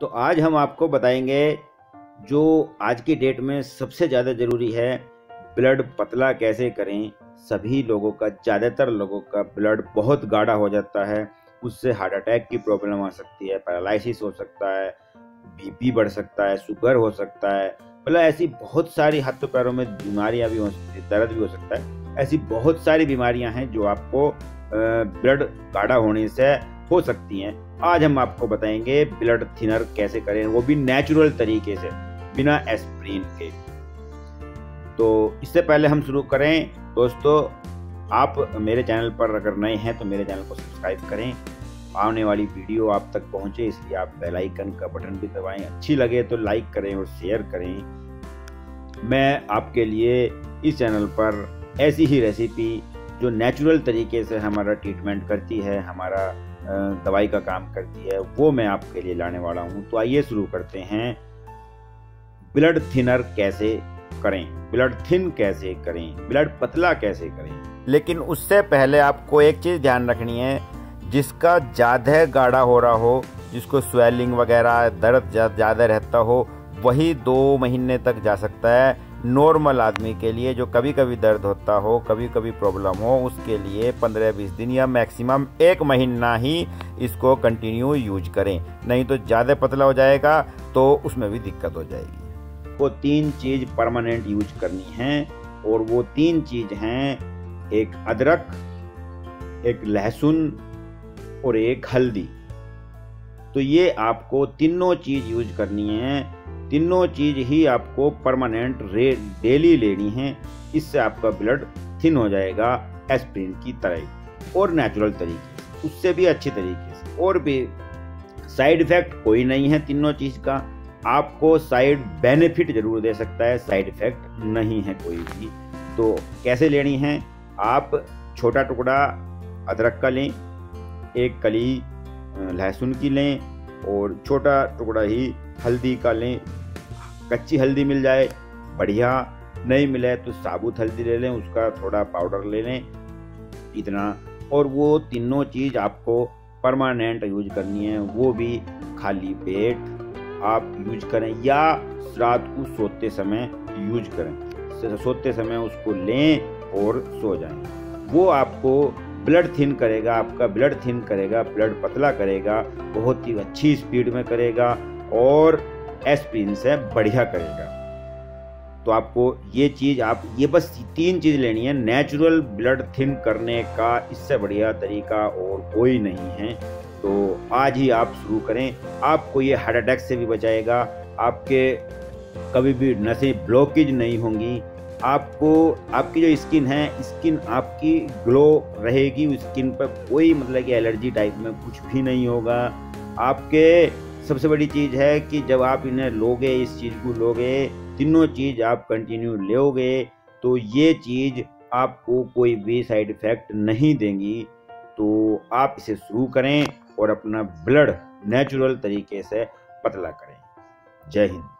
तो आज हम आपको बताएंगे जो आज की डेट में सबसे ज़्यादा ज़रूरी है, ब्लड पतला कैसे करें। सभी लोगों का, ज़्यादातर लोगों का ब्लड बहुत गाढ़ा हो जाता है, उससे हार्ट अटैक की प्रॉब्लम आ सकती है, पैरालिसिस हो सकता है, बीपी बढ़ सकता है, शुगर हो सकता है, मतलब ऐसी बहुत सारी हाथों पैरों में बीमारियां भी हो सकती है, दर्द भी हो सकता है। ऐसी बहुत सारी बीमारियां हैं जो आपको ब्लड गाढ़ा होने से हो सकती हैं। आज हम आपको बताएंगे ब्लड थिनर कैसे करें, वो भी नेचुरल तरीके से, बिना एस्प्रिन के। तो इससे पहले हम शुरू करें दोस्तों, आप मेरे चैनल पर अगर नए हैं तो मेरे चैनल को सब्सक्राइब करें, आने वाली वीडियो आप तक पहुंचे इसलिए आप बेल आइकन का बटन भी दबाएं। अच्छी लगे तो लाइक करें और शेयर करें। मैं आपके लिए इस चैनल पर ऐसी ही रेसिपी जो नेचुरल तरीके से हमारा ट्रीटमेंट करती है, हमारा दवाई का काम करती है, वो मैं आपके लिए लाने वाला हूँ। तो आइए शुरू करते हैं। ब्लड थिनर कैसे करें, ब्लड थिन कैसे करें, ब्लड पतला कैसे करें। लेकिन उससे पहले आपको एक चीज़ ध्यान रखनी है, जिसका ज़्यादा गाढ़ा हो रहा हो, जिसको स्वेलिंग वगैरह दर्द ज़्यादा रहता हो, वही 2 महीने तक जा सकता है। नॉर्मल आदमी के लिए जो कभी कभी दर्द होता हो, कभी कभी प्रॉब्लम हो, उसके लिए 15-20 दिन या मैक्सिमम 1 महीना ही इसको कंटिन्यू यूज करें, नहीं तो ज़्यादा पतला हो जाएगा तो उसमें भी दिक्कत हो जाएगी। वो 3 चीज़ परमानेंट यूज करनी है, और वो 3 चीज़ हैं, एक अदरक, एक लहसुन और एक हल्दी। तो ये आपको तीनों चीज़ यूज करनी है, तीनों चीज़ ही आपको परमानेंट डेली लेनी है। इससे आपका ब्लड थिन हो जाएगा एस्प्रिन की तरह, और नेचुरल तरीके से, उससे भी अच्छे तरीके से, और भी साइड इफ़ेक्ट कोई नहीं है। तीनों चीज़ का आपको साइड बेनिफिट ज़रूर दे सकता है, साइड इफ़ेक्ट नहीं है कोई भी। तो कैसे लेनी है, आप छोटा टुकड़ा अदरक का लें, एक कली लहसुन की लें और छोटा टुकड़ा ही हल्दी का लें। कच्ची हल्दी मिल जाए बढ़िया, नहीं मिले तो साबुत हल्दी ले लें, उसका थोड़ा पाउडर ले लें इतना। और वो तीनों चीज़ आपको परमानेंट यूज करनी है, वो भी खाली पेट आप यूज करें, या रात को सोते समय यूज करें, सोते समय उसको लें और सो जाएं। वो आपको ब्लड थिन करेगा, आपका ब्लड थिन करेगा, ब्लड पतला करेगा, बहुत ही अच्छी स्पीड में करेगा और एस्प्रिन से बढ़िया करेगा। तो आपको ये चीज़, आप ये बस 3 चीज़ लेनी है नेचुरल ब्लड थिन करने का, इससे बढ़िया तरीका और कोई नहीं है। तो आज ही आप शुरू करें, आपको ये हार्ट अटैक से भी बचाएगा, आपके कभी भी नसें ब्लॉकेज नहीं होंगी, आपको, आपकी जो स्किन है, स्किन आपकी ग्लो रहेगी, स्किन पर कोई मतलब कि एलर्जी टाइप में कुछ भी नहीं होगा। आपके सबसे बड़ी चीज़ है कि जब आप इन्हें लोगे, इस चीज़ को लोगे, तीनों चीज़ आप कंटिन्यू लोगे, तो ये चीज़ आपको कोई भी साइड इफ़ेक्ट नहीं देंगी। तो आप इसे शुरू करें और अपना ब्लड नेचुरल तरीके से पतला करें। जय हिंद।